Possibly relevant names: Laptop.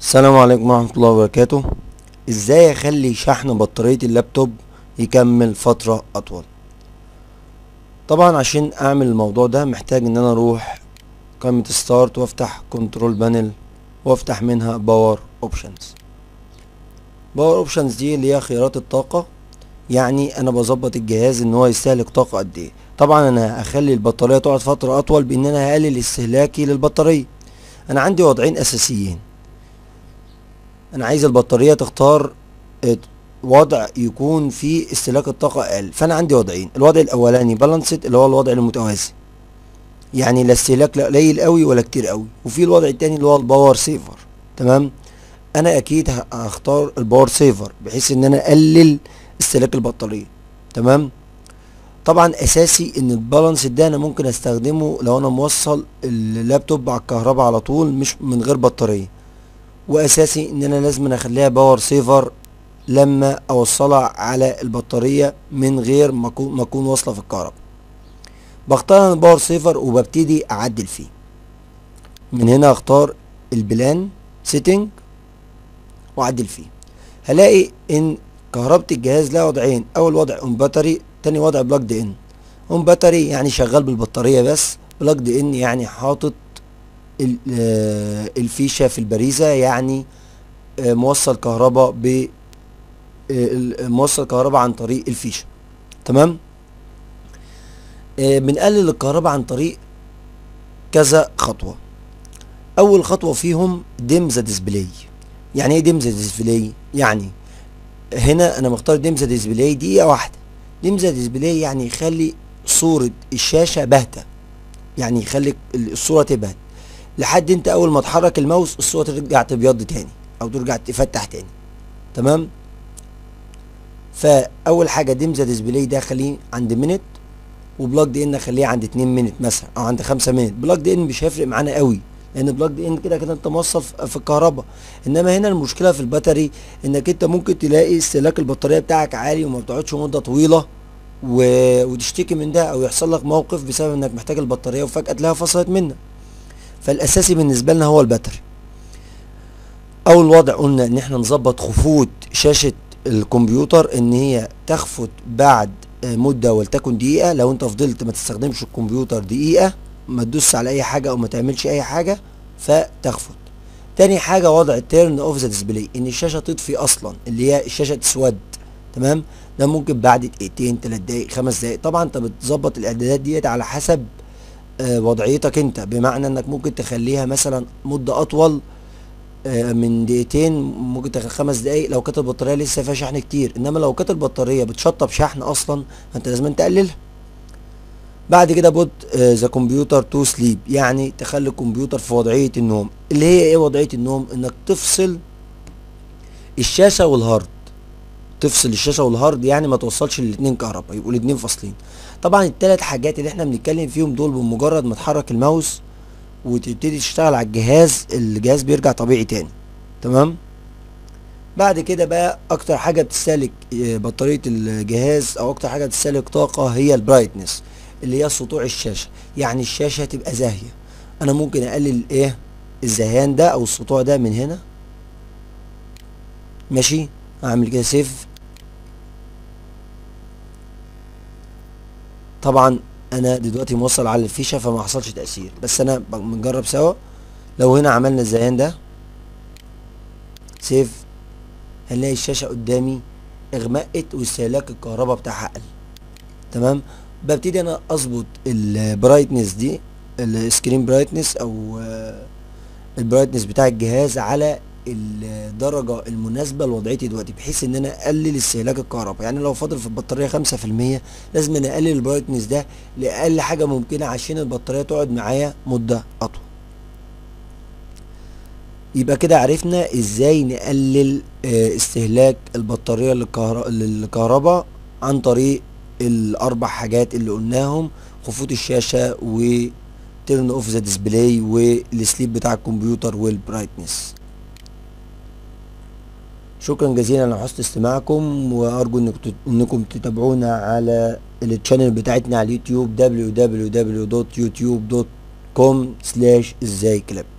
السلام عليكم ورحمة الله وبركاته. ازاي اخلي شحن بطارية اللابتوب يكمل فترة اطول؟ طبعا عشان اعمل الموضوع ده محتاج ان انا اروح قائمة ستارت وافتح كنترول بانل وافتح منها باور اوبشنز. باور اوبشنز دي اللي هي خيارات الطاقة، يعني انا بظبط الجهاز ان هو يستهلك طاقة قد ايه. طبعا انا هخلي البطارية تقعد فترة اطول بان انا هقلل استهلاكي للبطارية. انا عندي وضعين اساسيين، انا عايز البطارية تختار وضع يكون فيه استهلاك الطاقة اقل، فانا عندي وضعين. الوضع الاولاني بالانسد اللي هو الوضع المتوازي، يعني لا استهلاك لا قليل قوي ولا كتير قوي، وفي الوضع التاني اللي هو الباور سيفر. تمام، انا اكيد هختار الباور سيفر بحيث ان انا اقلل استهلاك البطارية. تمام، طبعا اساسي ان البالانسد ده انا ممكن استخدمه لو انا موصل اللابتوب على الكهرباء على طول مش من غير بطارية، واساسي ان انا لازم اخليها باور سيفر لما اوصلها على البطارية من غير ما اكون واصلة في الكهرباء. بختار انا الباور سيفر وببتدي اعدل فيه. من هنا اختار البلان سيتنج واعدل فيه، هلاقي ان كهربة الجهاز لها وضعين، اول وضع اون باتري، تاني وضع بلاجد ان. اون باتري يعني شغال بالبطارية بس، بلاجد ان يعني حاطط الفيشة في البريزة، يعني موصل كهرباء عن طريق الفيشة. تمام، بنقلل الكهرباء عن طريق كذا خطوة. اول خطوة فيهم ديم ذا ديسبلاي. يعني ايه ديم ذا ديسبلاي؟ يعني هنا انا مختار ديم ذا ديسبلاي دقيقة واحدة. ديم ذا ديسبلاي يعني يخلي صورة الشاشة باهتة، يعني يخلي الصورة تبهت لحد انت اول ما تحرك الماوس الصورة ترجع تبيض تاني او ترجع تفتح تاني. تمام، فاول حاجة ديم ذا ديسبلاي ده خليه عند منت، وبلاجد ان خليه عند 2 منت مثلا او عند 5 منت. بلاجد ان مش هيفرق معانا قوي لان بلاجد ان كده كده انت موصل في الكهرباء، انما هنا المشكلة في الباتري انك انت ممكن تلاقي استهلاك البطارية بتاعك عالي وما بتقعدش مدة طويلة وتشتكي من ده، او يحصل لك موقف بسبب انك محتاج البطارية وفجأة تلاقيها فصلت منك. فالاساسي بالنسبه لنا هو الباتري. اول وضع قلنا ان احنا نظبط خفوت شاشه الكمبيوتر ان هي تخفت بعد مده ولتكن دقيقه. لو انت فضلت ما تستخدمش الكمبيوتر دقيقه، ما تدوس على اي حاجه او ما تعملش اي حاجه، فتخفت. تاني حاجه وضع تيرن اوف ذا ديسبلاي، ان الشاشه تطفي اصلا، اللي هي الشاشه تسود. تمام، ده ممكن بعد دقيقتين 3 دقايق 5 دقايق. طبعا انت بتظبط الاعدادات ديت على حسب وضعيتك انت، بمعنى انك ممكن تخليها مثلا مدة اطول من دقيقتين، ممكن تخلي 5 دقايق لو كانت البطارية لسه فيها شحن كتير، انما لو كانت البطارية بتشطب شحن اصلا فانت لازم تقللها. بعد كده بوت ذا كمبيوتر تو سليب، يعني تخلي الكمبيوتر في وضعية النوم. اللي هي ايه وضعية النوم؟ انك تفصل الشاشة والهارد، تفصل الشاشه والهارد، يعني ما توصلش للاتنين كهرباء، يبقوا الاتنين فاصلين. طبعا التلات حاجات اللي احنا بنتكلم فيهم دول بمجرد ما تحرك الماوس وتبتدي تشتغل على الجهاز، الجهاز بيرجع طبيعي تاني. تمام، بعد كده بقى اكتر حاجه بتستهلك بطاريه الجهاز او اكتر حاجه بتستهلك طاقه هي البرايتنس، اللي هي سطوع الشاشه، يعني الشاشه تبقى زاهيه. انا ممكن اقلل ايه الزهيان ده او السطوع ده من هنا. ماشي، اعمل كده سيف. طبعا انا دلوقتي موصل على الفيشه فما حصلش تاثير، بس انا بنجرب سوا. لو هنا عملنا الزيان ده سيف، هنلاقي الشاشه قدامي اغمقت واستهلاك الكهرباء بتاعها اقل. تمام، ببتدي انا اظبط البرايتنس دي، السكرين برايتنس او البرايتنس بتاع الجهاز على الدرجة المناسبة لوضعيتي دلوقتي، بحيث ان انا اقلل استهلاك الكهرباء. يعني لو فاضل في البطارية 5% لازم انا اقلل البرايتنس ده لاقل حاجة ممكنة عشان البطارية تقعد معايا مدة اطول. يبقى كده عرفنا ازاي نقلل استهلاك البطارية للكهرباء عن طريق الاربع حاجات اللي قلناهم، خفوت الشاشة وتيرن اوف ذا ديسبلاي والسليب بتاع الكمبيوتر والبرايتنس. شكرا جزيلا على حسن استماعكم، وارجو انكم تتابعونا على التشانل بتاعتنا على اليوتيوب www.youtube.com/izzaykilab.